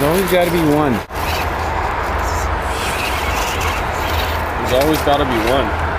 There's always got to be one. There's always got to be one.